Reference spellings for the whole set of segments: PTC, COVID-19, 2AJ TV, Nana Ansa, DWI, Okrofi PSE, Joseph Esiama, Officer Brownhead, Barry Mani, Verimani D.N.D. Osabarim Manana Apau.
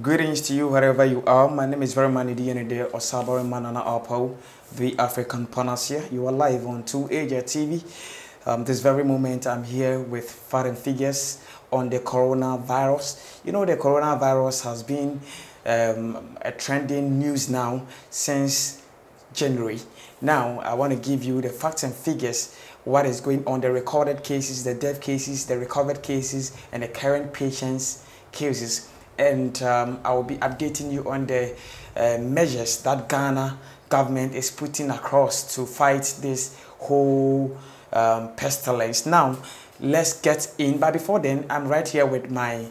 Greetings to you wherever you are. My name is Verimani D.N.D. Osabarim Manana Apau, the African Panacea. You are live on 2AJ TV. This very moment I'm here with facts and figures on the coronavirus. You know, the coronavirus has been a trending news now since January. Now I want to give you the facts and figures, what is going on, the recorded cases, the death cases, the recovered cases, and the current patients' cases. And I will be updating you on the measures that Ghana government is putting across to fight this whole pestilence. Now, let's get in. But before then, I'm right here with my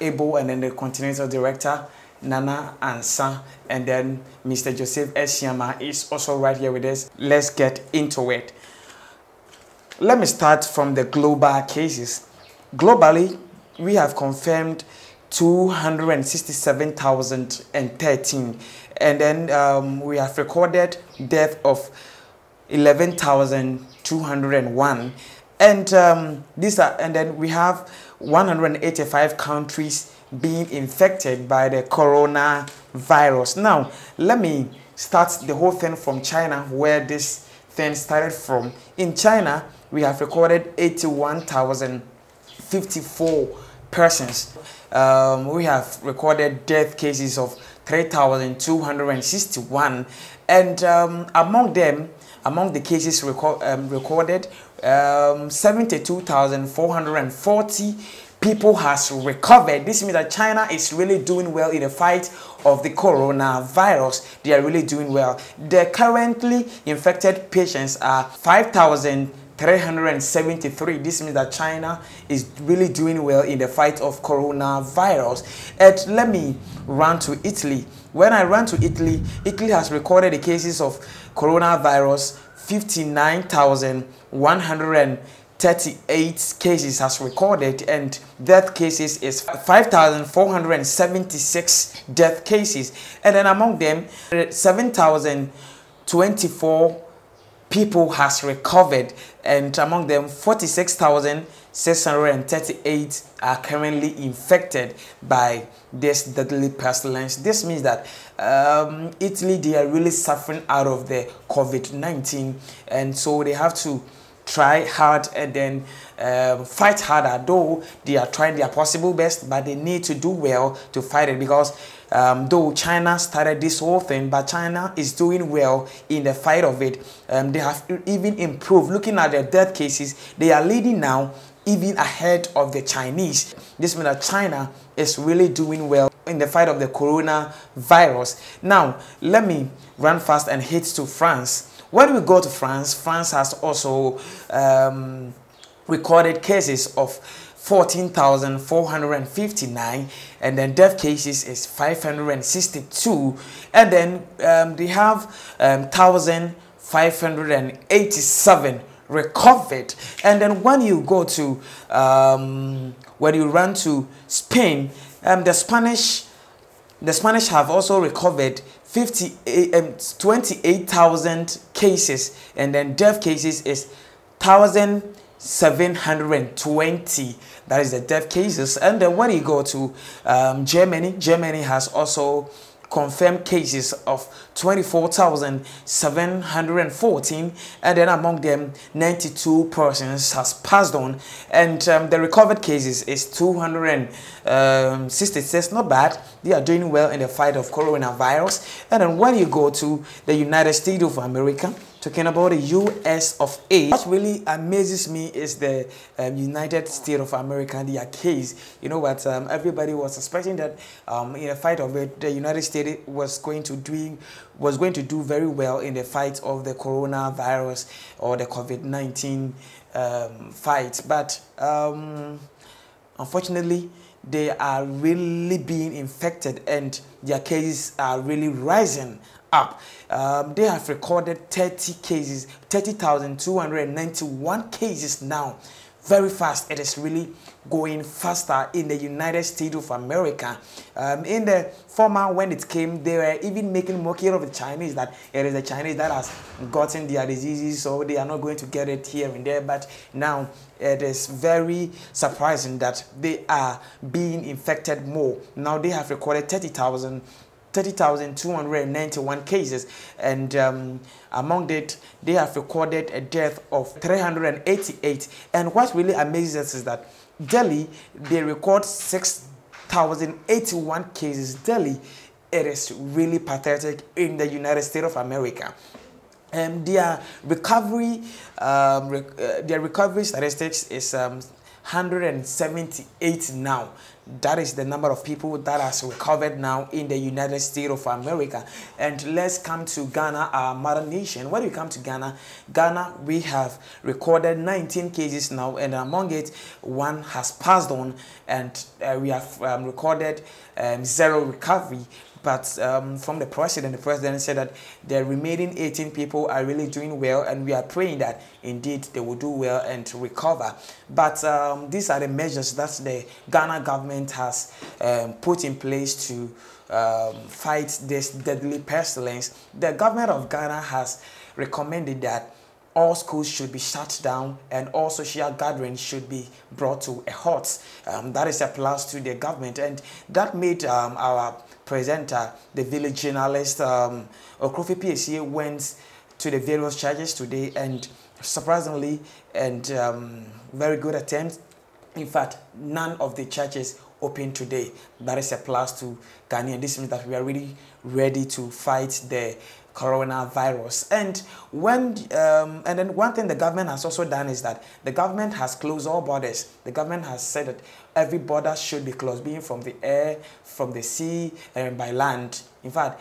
able and then the continental director, Nana Ansa, and then Mr. Joseph Esiama is also right here with us. Let's get into it. Let me start from the global cases. Globally, we have confirmed 267,013, and then we have recorded death of 11,201, and then we have 185 countries being infected by the coronavirus. Now let me start the whole thing from China, where this thing started from. In China, we have recorded 81,054 persons. We have recorded death cases of 3,261, and among the cases recorded, 72,440 people has recovered. This means that China is really doing well in the fight of the coronavirus. They are really doing well. The currently infected patients are 5,373. This means that China is really doing well in the fight of coronavirus. And let me run to Italy. When I run to Italy, Italy has recorded the cases of coronavirus, 59,138 cases has recorded, and death cases is 5,476 death cases. And then among them, 7,024 people has recovered, and among them 46,638 are currently infected by this deadly pestilence. This means that Italy, they are really suffering out of the COVID-19, and so they have to try hard and then fight harder, though they are trying their possible best, but they need to do well to fight it, because though China started this whole thing, but China is doing well in the fight of it. They have even improved. Looking at their death cases, they are leading now, even ahead of the Chinese. This means that China is really doing well in the fight of the coronavirus. Now, let me run fast and head to France. When we go to France, France has also recorded cases of 14,459, and then death cases is 562, and then they have 1,587 recovered. And then when you go to when you run to Spain, the Spanish have also recovered 28,000 cases, and then death cases is 1,720. That is the death cases. And then when you go to Germany, Germany has also confirmed cases of 24,714, and then among them 92 persons has passed on, and the recovered cases is 266. Not bad. They are doing well in the fight of coronavirus. And then when you go to the United States of America, talking about the US of A, what really amazes me is the United States of America and their case. You know what? Everybody was suspecting that in the fight of it, the United States was going to do very well in the fight of the coronavirus or the COVID-19 fight. But unfortunately, they are really being infected, and their cases are really rising up. They have recorded 30,291 cases now very fast. It is really going faster in the United States of America. In the former, when it came, they were even making mockery of the Chinese, that it is the Chinese that has gotten their diseases, so they are not going to get it here and there. But now it is very surprising that they are being infected more. Now they have recorded 30,291 cases, and among it, they have recorded a death of 388. And what really amazes us is that Delhi, they record 6,081 cases. Delhi, it is really pathetic in the United States of America. Their recovery statistics is 178 now. That is the number of people that has recovered now in the United States of America. And let's come to Ghana, our mother nation. When we come to Ghana, we have recorded 19 cases now, and among it, one has passed on, and we have recorded zero recovery. But from the president said that the remaining 18 people are really doing well, and we are praying that indeed they will do well and recover. But these are the measures that the Ghana government has put in place to fight this deadly pestilence. The government of Ghana has recommended that all schools should be shut down, and all social gatherings should be brought to a halt. That is a plus to the government, and that made our presenter, the village journalist Okrofi PSE, went to the various churches today, and surprisingly, and very good attempt. In fact, none of the churches open today. That is a plus to Ghanaian. This means that we are really ready to fight the coronavirus. And when and then one thing the government has also done is that the government has closed all borders. The government has said that every border should be closed, being from the air, from the sea, and by land. In fact,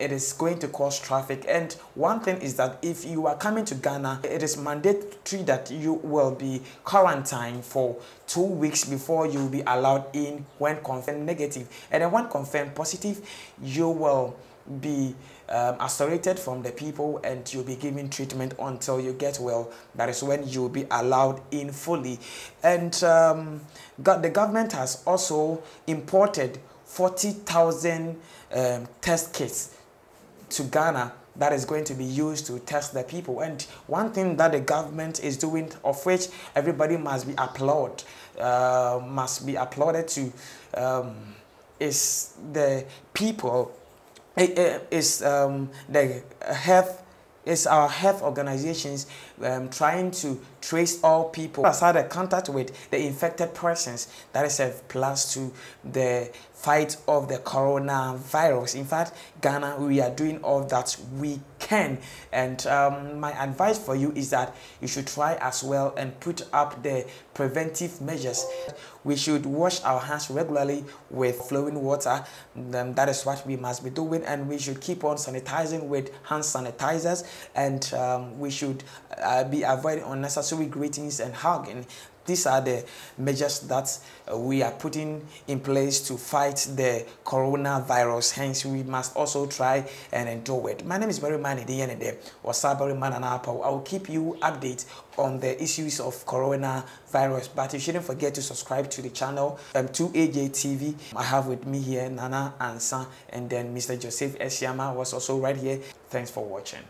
it is going to cause traffic. And one thing is that if you are coming to Ghana, it is mandatory that you will be quarantined for 2 weeks before you will be allowed in when confirmed negative. And then when confirmed positive, you will be isolated from the people, and you'll be given treatment until you get well. That is when you'll be allowed in fully. And the government has also imported 40,000 test kits to Ghana that is going to be used to test the people. And one thing that the government is doing, of which everybody must be applauded, to, is the people. Our health organizations trying to trace all people outside the contact with the infected persons. That is a plus to the fight of the coronavirus. In fact, Ghana, we are doing all that we can. And my advice for you is that you should try as well and put up the preventive measures. We should wash our hands regularly with flowing water. That is what we must be doing, and we should keep on sanitizing with hand sanitizers, and we should be avoiding unnecessary greetings and hugging. These are the measures that we are putting in place to fight the coronavirus. Hence, we must also try and endure it. My name is Barry Mani D.N.D. Osabarim Manana Apau. I will keep you updated on the issues of coronavirus, but you shouldn't forget to subscribe to the channel 2AJ TV. I have with me here Nana Ansa, and then Mr. Joseph Esiama was also right here. Thanks for watching.